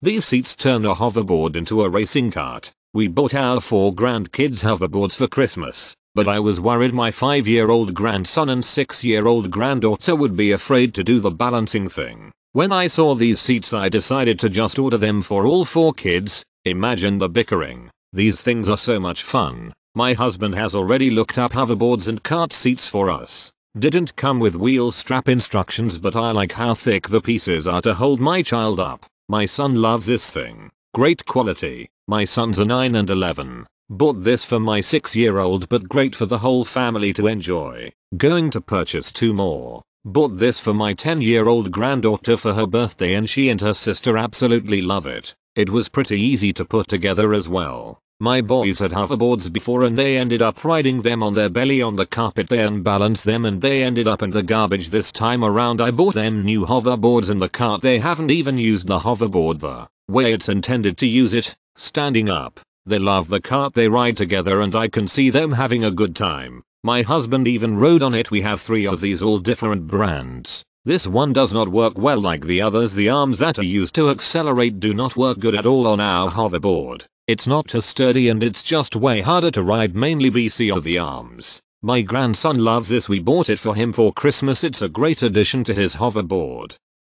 These seats turn a hoverboard into a racing cart. We bought our 4 grandkids hoverboards for Christmas, but I was worried my 5-year-old grandson and 6-year-old granddaughter would be afraid to do the balancing thing. When I saw these seats I decided to just order them for all 4 kids. Imagine the bickering. These things are so much fun. My husband has already looked up hoverboards and cart seats for us. Didn't come with wheel strap instructions, but I like how thick the pieces are to hold my child up. My son loves this thing. Great quality. My sons are 9 and 11. Bought this for my 6-year-old, but great for the whole family to enjoy. Going to purchase 2 more. Bought this for my 10-year-old granddaughter for her birthday, and she and her sister absolutely love it. It was pretty easy to put together as well. My boys had hoverboards before and they ended up riding them on their belly on the carpet. They unbalanced them and they ended up in the garbage. This time around I bought them new hoverboards in the cart. They haven't even used the hoverboard the way it's intended to use it, standing up. They love the cart, they ride together, and I can see them having a good time. My husband even rode on it. We have 3 of these, all different brands. This one does not work well like the others. The arms that are used to accelerate do not work good at all on our hoverboard. It's not as sturdy and it's just way harder to ride, mainly BC of the arms. My grandson loves this. We bought it for him for Christmas. It's a great addition to his hoverboard.